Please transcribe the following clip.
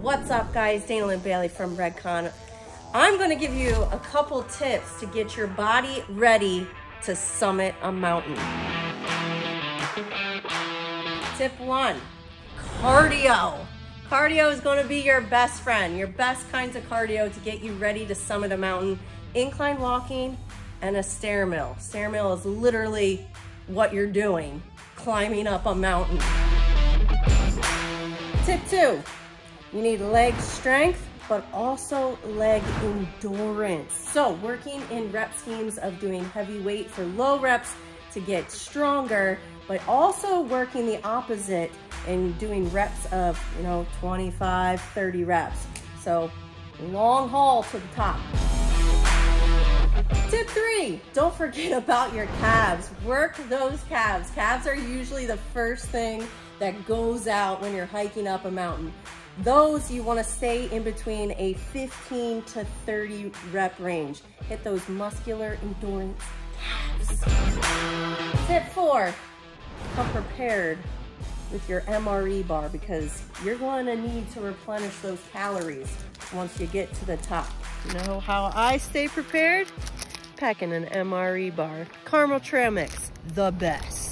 What's up, guys? Dana Lynn Bailey from REDCON. I'm going to give you a couple tips to get your body ready to summit a mountain. Tip one, cardio. Cardio is going to be your best friend, your best kinds of cardio to get you ready to summit a mountain. Incline walking and a stair mill. Stair mill is literally what you're doing, climbing up a mountain. Tip two, you need leg strength, but also leg endurance. So working in rep schemes of doing heavy weight for low reps to get stronger, but also working the opposite and doing reps of, 25, 30 reps. So long haul to the top. Tip three, don't forget about your calves. Work those calves. Calves are usually the first thing that goes out when you're hiking up a mountain. Those you want to stay in between a 15 to 30 rep range. Hit those muscular endurance calves. Tip four, come prepared with your MRE bar because you're going to need to replenish those calories once you get to the top. You know how I stay prepared? Packing an MRE bar. Caramel trail mix, the best.